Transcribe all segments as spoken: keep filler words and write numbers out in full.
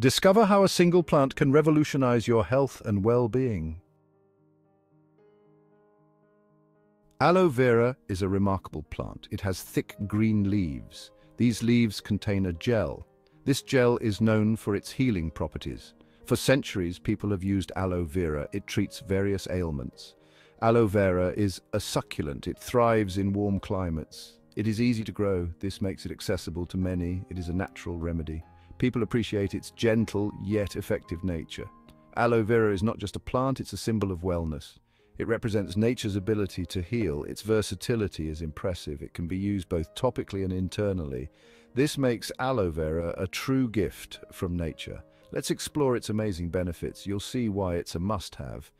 Discover how a single plant can revolutionize your health and well-being. Aloe vera is a remarkable plant. It has thick green leaves. These leaves contain a gel. This gel is known for its healing properties. For centuries, people have used aloe vera. It treats various ailments. Aloe vera is a succulent. It thrives in warm climates. It is easy to grow. This makes it accessible to many. It is a natural remedy. People appreciate its gentle yet effective nature. Aloe vera is not just a plant, it's a symbol of wellness. It represents nature's ability to heal. Its versatility is impressive. It can be used both topically and internally. This makes aloe vera a true gift from nature. Let's explore its amazing benefits. You'll see why it's a must-have.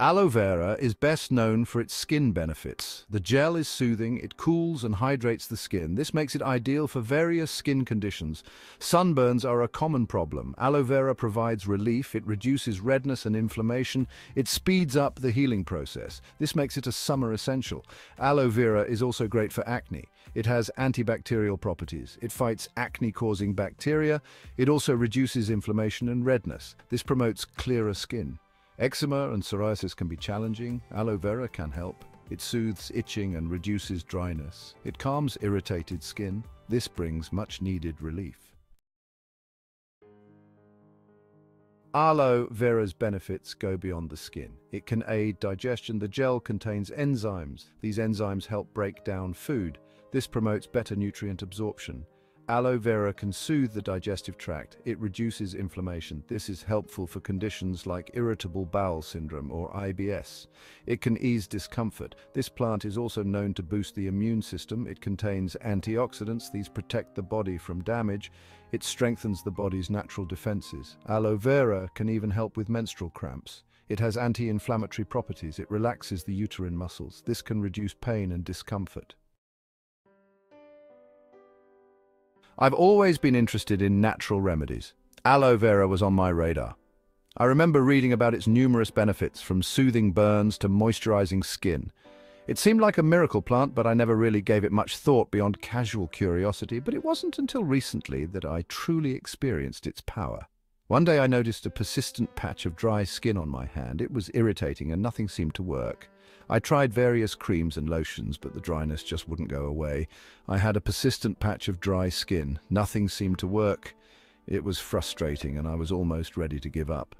Aloe vera is best known for its skin benefits. The gel is soothing, it cools and hydrates the skin. This makes it ideal for various skin conditions. Sunburns are a common problem. Aloe vera provides relief, it reduces redness and inflammation, it speeds up the healing process. This makes it a summer essential. Aloe vera is also great for acne. It has antibacterial properties. It fights acne-causing bacteria. It also reduces inflammation and redness. This promotes clearer skin. Eczema and psoriasis can be challenging. Aloe vera can help. It soothes itching and reduces dryness. It calms irritated skin. This brings much-needed relief. Aloe vera's benefits go beyond the skin. It can aid digestion. The gel contains enzymes. These enzymes help break down food. This promotes better nutrient absorption. Aloe vera can soothe the digestive tract. It reduces inflammation. This is helpful for conditions like irritable bowel syndrome or I B S. It can ease discomfort. This plant is also known to boost the immune system. It contains antioxidants. These protect the body from damage. It strengthens the body's natural defenses. Aloe vera can even help with menstrual cramps. It has anti-inflammatory properties. It relaxes the uterine muscles. This can reduce pain and discomfort. I've always been interested in natural remedies. Aloe vera was on my radar. I remember reading about its numerous benefits, from soothing burns to moisturizing skin. It seemed like a miracle plant, but I never really gave it much thought beyond casual curiosity, but it wasn't until recently that I truly experienced its power. One day I noticed a persistent patch of dry skin on my hand. It was irritating and nothing seemed to work. I tried various creams and lotions, but the dryness just wouldn't go away. I had a persistent patch of dry skin. Nothing seemed to work. It was frustrating and I was almost ready to give up.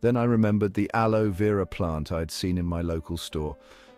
Then I remembered the aloe vera plant I'd seen in my local store.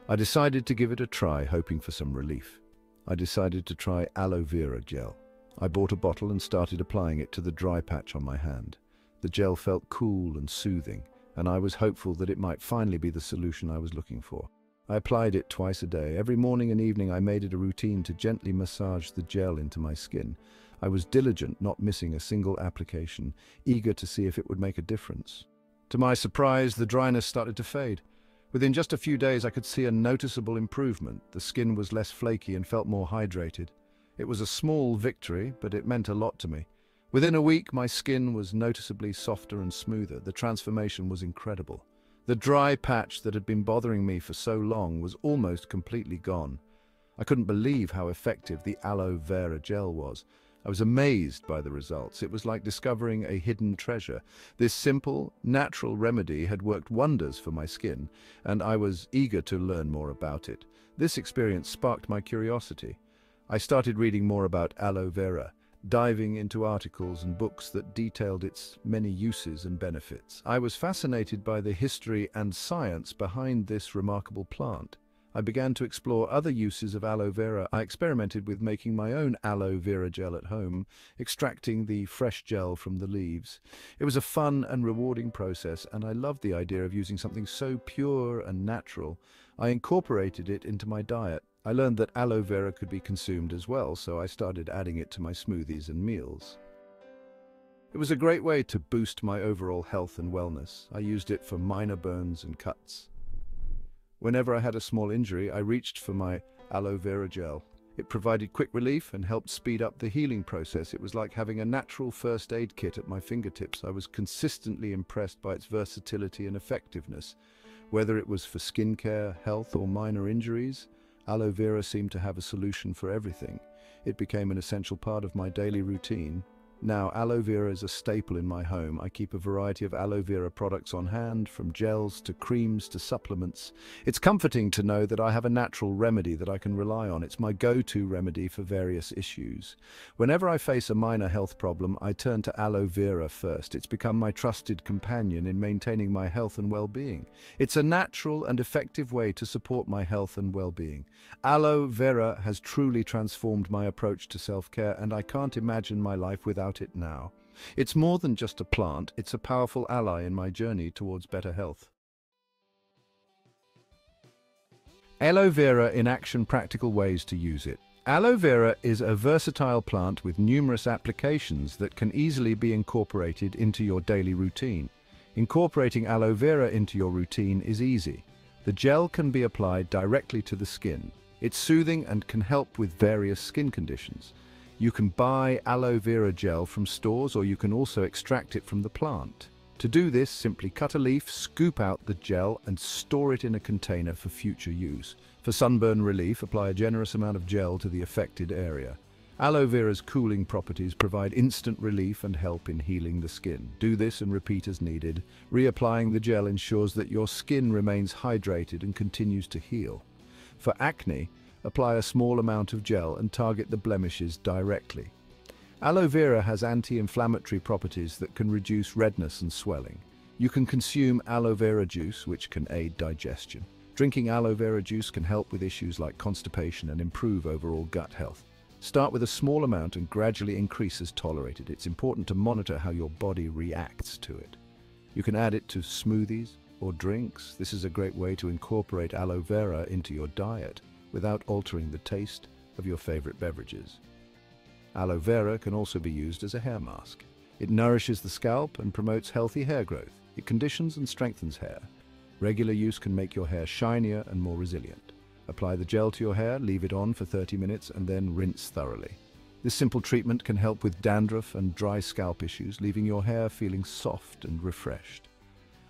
I decided to give it a try, hoping for some relief. I decided to try aloe vera gel. I bought a bottle and started applying it to the dry patch on my hand. The gel felt cool and soothing, and I was hopeful that it might finally be the solution I was looking for. I applied it twice a day. Every morning and evening I made it a routine to gently massage the gel into my skin. I was diligent, not missing a single application, eager to see if it would make a difference. To my surprise, the dryness started to fade. Within just a few days I could see a noticeable improvement. The skin was less flaky and felt more hydrated. It was a small victory, but it meant a lot to me. Within a week, my skin was noticeably softer and smoother. The transformation was incredible. The dry patch that had been bothering me for so long was almost completely gone. I couldn't believe how effective the aloe vera gel was. I was amazed by the results. It was like discovering a hidden treasure. This simple, natural remedy had worked wonders for my skin, and I was eager to learn more about it. This experience sparked my curiosity. I started reading more about aloe vera, diving into articles and books that detailed its many uses and benefits. I was fascinated by the history and science behind this remarkable plant. I began to explore other uses of aloe vera. I experimented with making my own aloe vera gel at home, extracting the fresh gel from the leaves. It was a fun and rewarding process, and I loved the idea of using something so pure and natural. I incorporated it into my diet. I learned that aloe vera could be consumed as well, so I started adding it to my smoothies and meals. It was a great way to boost my overall health and wellness. I used it for minor burns and cuts. Whenever I had a small injury, I reached for my aloe vera gel. It provided quick relief and helped speed up the healing process. It was like having a natural first aid kit at my fingertips. I was consistently impressed by its versatility and effectiveness. Whether it was for skincare, health, or minor injuries, aloe vera seemed to have a solution for everything. It became an essential part of my daily routine. Now, aloe vera is a staple in my home. I keep a variety of aloe vera products on hand, from gels to creams to supplements. It's comforting to know that I have a natural remedy that I can rely on. It's my go-to remedy for various issues. Whenever I face a minor health problem, I turn to aloe vera first. It's become my trusted companion in maintaining my health and well-being. It's a natural and effective way to support my health and well-being. Aloe vera has truly transformed my approach to self-care, and I can't imagine my life without it now. It's more than just a plant, it's a powerful ally in my journey towards better health. Aloe vera in action, practical ways to use it. Aloe vera is a versatile plant with numerous applications that can easily be incorporated into your daily routine. Incorporating aloe vera into your routine is easy. The gel can be applied directly to the skin. It's soothing and can help with various skin conditions. You can buy aloe vera gel from stores, or you can also extract it from the plant. To do this, simply cut a leaf, scoop out the gel, and store it in a container for future use. For sunburn relief, apply a generous amount of gel to the affected area. Aloe vera's cooling properties provide instant relief and help in healing the skin. Do this and repeat as needed. Reapplying the gel ensures that your skin remains hydrated and continues to heal. For acne, apply a small amount of gel and target the blemishes directly. Aloe vera has anti-inflammatory properties that can reduce redness and swelling. You can consume aloe vera juice, which can aid digestion. Drinking aloe vera juice can help with issues like constipation and improve overall gut health. Start with a small amount and gradually increase as tolerated. It's important to monitor how your body reacts to it. You can add it to smoothies or drinks. This is a great way to incorporate aloe vera into your diet without altering the taste of your favorite beverages. Aloe vera can also be used as a hair mask. It nourishes the scalp and promotes healthy hair growth. It conditions and strengthens hair. Regular use can make your hair shinier and more resilient. Apply the gel to your hair, leave it on for thirty minutes, and then rinse thoroughly. This simple treatment can help with dandruff and dry scalp issues, leaving your hair feeling soft and refreshed.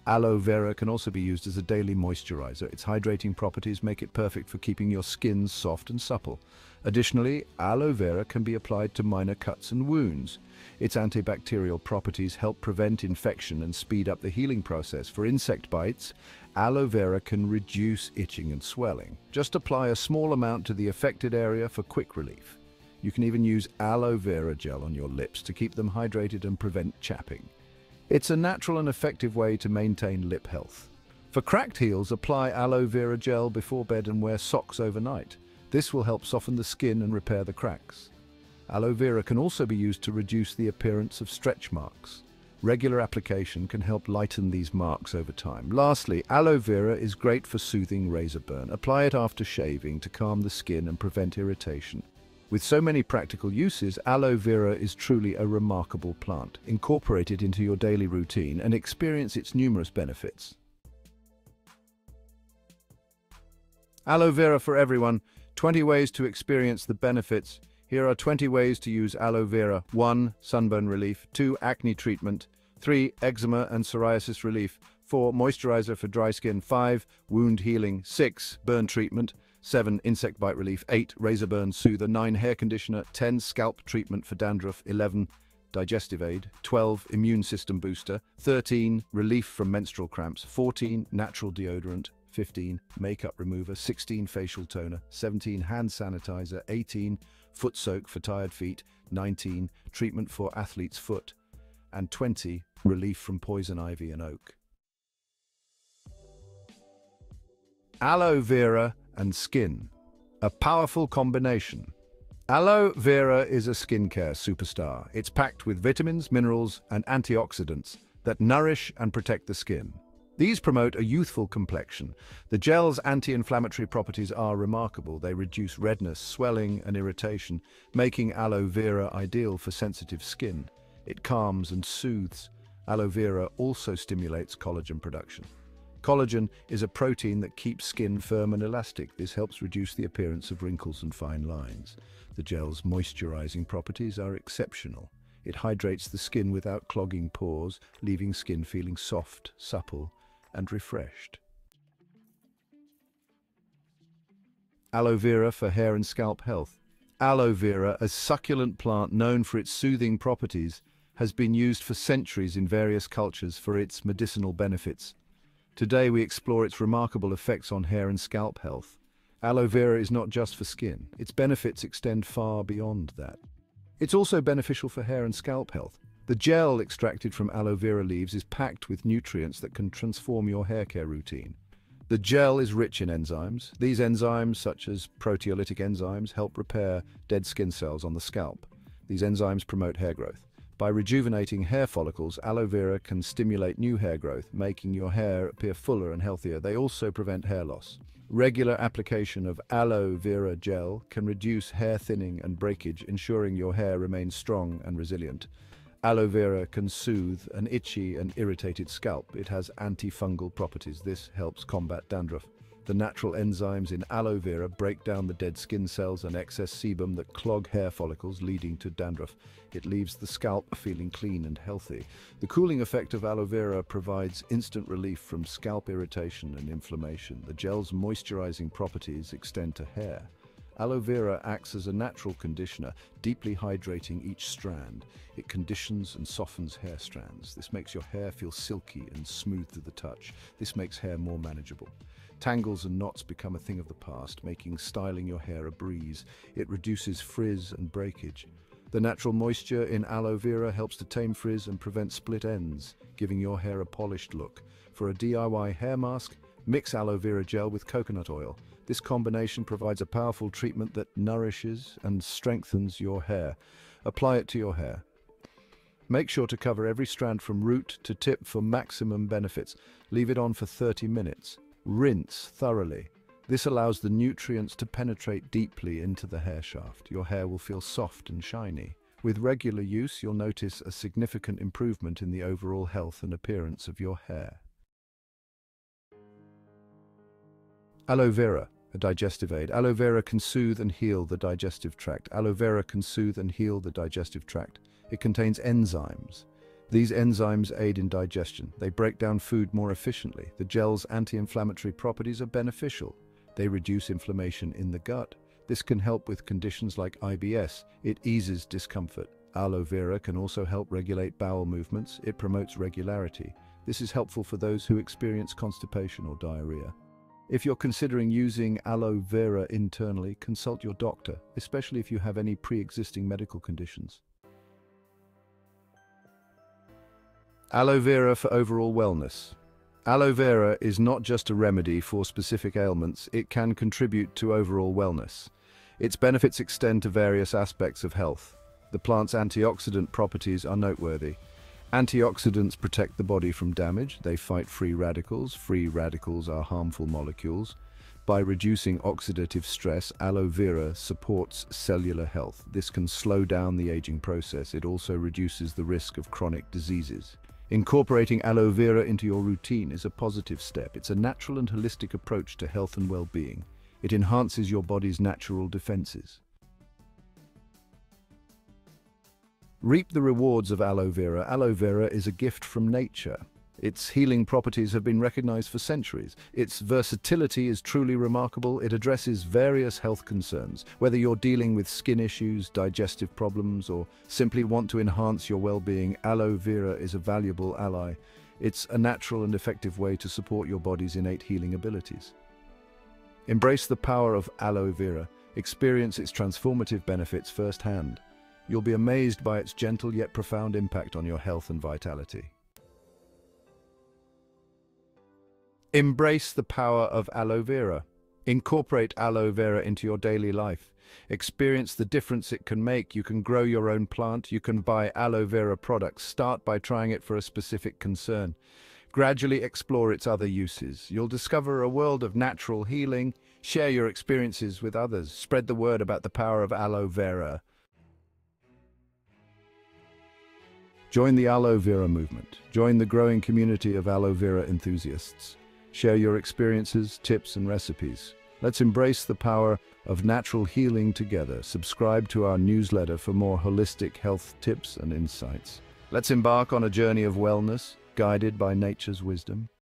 Aloe vera can also be used as a daily moisturizer. Its hydrating properties make it perfect for keeping your skin soft and supple. Additionally, aloe vera can be applied to minor cuts and wounds. Its antibacterial properties help prevent infection and speed up the healing process. For insect bites, aloe vera can reduce itching and swelling. Just apply a small amount to the affected area for quick relief. You can even use aloe vera gel on your lips to keep them hydrated and prevent chapping. It's a natural and effective way to maintain lip health. For cracked heels, apply aloe vera gel before bed and wear socks overnight. This will help soften the skin and repair the cracks. Aloe vera can also be used to reduce the appearance of stretch marks. Regular application can help lighten these marks over time. Lastly, aloe vera is great for soothing razor burn. Apply it after shaving to calm the skin and prevent irritation. With so many practical uses, aloe vera is truly a remarkable plant. Incorporate it into your daily routine and experience its numerous benefits. Aloe vera for everyone. twenty ways to experience the benefits. Here are twenty ways to use aloe vera. one Sunburn relief. two Acne treatment. three Eczema and psoriasis relief. four Moisturizer for dry skin. five Wound healing. six Burn treatment. seven Insect bite relief. eight Razor burn soother. nine Hair conditioner. ten Scalp treatment for dandruff. eleven Digestive aid. twelve Immune system booster. thirteen Relief from menstrual cramps. fourteen Natural deodorant. fifteen Makeup remover. sixteen Facial toner. seventeen Hand sanitizer. eighteen Foot soak for tired feet. nineteen Treatment for athlete's foot. And twenty Relief from poison ivy and oak. Aloe vera and skin. A powerful combination. Aloe vera is a skincare superstar. It's packed with vitamins, minerals, and antioxidants that nourish and protect the skin. These promote a youthful complexion. The gel's anti-inflammatory properties are remarkable. They reduce redness, swelling, and irritation, making aloe vera ideal for sensitive skin. It calms and soothes. Aloe vera also stimulates collagen production. Collagen is a protein that keeps skin firm and elastic. This helps reduce the appearance of wrinkles and fine lines. The gel's moisturizing properties are exceptional. It hydrates the skin without clogging pores, leaving skin feeling soft, supple, and refreshed. Aloe vera for hair and scalp health. aloe vera, a succulent plant known for its soothing properties, has been used for centuries in various cultures for its medicinal benefits. Today we explore its remarkable effects on hair and scalp health. Aloe vera is not just for skin. Its benefits extend far beyond that. It's also beneficial for hair and scalp health. The gel extracted from aloe vera leaves is packed with nutrients that can transform your hair care routine. The gel is rich in enzymes. These enzymes, such as proteolytic enzymes, help repair dead skin cells on the scalp. These enzymes promote hair growth. By rejuvenating hair follicles, aloe vera can stimulate new hair growth, making your hair appear fuller and healthier. They also prevent hair loss. Regular application of aloe vera gel can reduce hair thinning and breakage, ensuring your hair remains strong and resilient. Aloe vera can soothe an itchy and irritated scalp. It has antifungal properties. This helps combat dandruff. The natural enzymes in aloe vera break down the dead skin cells and excess sebum that clog hair follicles, leading to dandruff. It leaves the scalp feeling clean and healthy. The cooling effect of aloe vera provides instant relief from scalp irritation and inflammation. The gel's moisturizing properties extend to hair. Aloe vera acts as a natural conditioner, deeply hydrating each strand. It conditions and softens hair strands. This makes your hair feel silky and smooth to the touch. This makes hair more manageable. Tangles and knots become a thing of the past, making styling your hair a breeze. It reduces frizz and breakage. The natural moisture in aloe vera helps to tame frizz and prevent split ends, giving your hair a polished look. For a D I Y hair mask, mix aloe vera gel with coconut oil. This combination provides a powerful treatment that nourishes and strengthens your hair. Apply it to your hair. Make sure to cover every strand from root to tip for maximum benefits. Leave it on for thirty minutes. Rinse thoroughly. This allows the nutrients to penetrate deeply into the hair shaft. Your hair will feel soft and shiny. With regular use, you'll notice a significant improvement in the overall health and appearance of your hair. Aloe vera, a digestive aid. Aloe vera can soothe and heal the digestive tract. Aloe vera can soothe and heal the digestive tract. It contains enzymes. These enzymes aid in digestion. They break down food more efficiently. The gel's anti-inflammatory properties are beneficial. They reduce inflammation in the gut. This can help with conditions like I B S. It eases discomfort. Aloe vera can also help regulate bowel movements. It promotes regularity. This is helpful for those who experience constipation or diarrhea. If you're considering using aloe vera internally, consult your doctor, especially if you have any pre-existing medical conditions. Aloe vera for overall wellness. Aloe vera is not just a remedy for specific ailments, it can contribute to overall wellness. Its benefits extend to various aspects of health. The plant's antioxidant properties are noteworthy. Antioxidants protect the body from damage. They fight free radicals. Free radicals are harmful molecules. By reducing oxidative stress, aloe vera supports cellular health. This can slow down the aging process. It also reduces the risk of chronic diseases. Incorporating aloe vera into your routine is a positive step. It's a natural and holistic approach to health and well-being. It enhances your body's natural defenses. Reap the rewards of aloe vera. Aloe vera is a gift from nature. Its healing properties have been recognized for centuries. Its versatility is truly remarkable. It addresses various health concerns. Whether you're dealing with skin issues, digestive problems, or simply want to enhance your well-being, aloe vera is a valuable ally. It's a natural and effective way to support your body's innate healing abilities. Embrace the power of aloe vera. Experience its transformative benefits firsthand. You'll be amazed by its gentle yet profound impact on your health and vitality. Embrace the power of aloe vera. Incorporate aloe vera into your daily life. Experience the difference it can make. You can grow your own plant. You can buy aloe vera products. Start by trying it for a specific concern. Gradually explore its other uses. You'll discover a world of natural healing. Share your experiences with others. Spread the word about the power of aloe vera. Join the aloe vera movement. Join the growing community of aloe vera enthusiasts. Share your experiences, tips, and recipes. Let's embrace the power of natural healing together. Subscribe to our newsletter for more holistic health tips and insights. Let's embark on a journey of wellness, guided by nature's wisdom.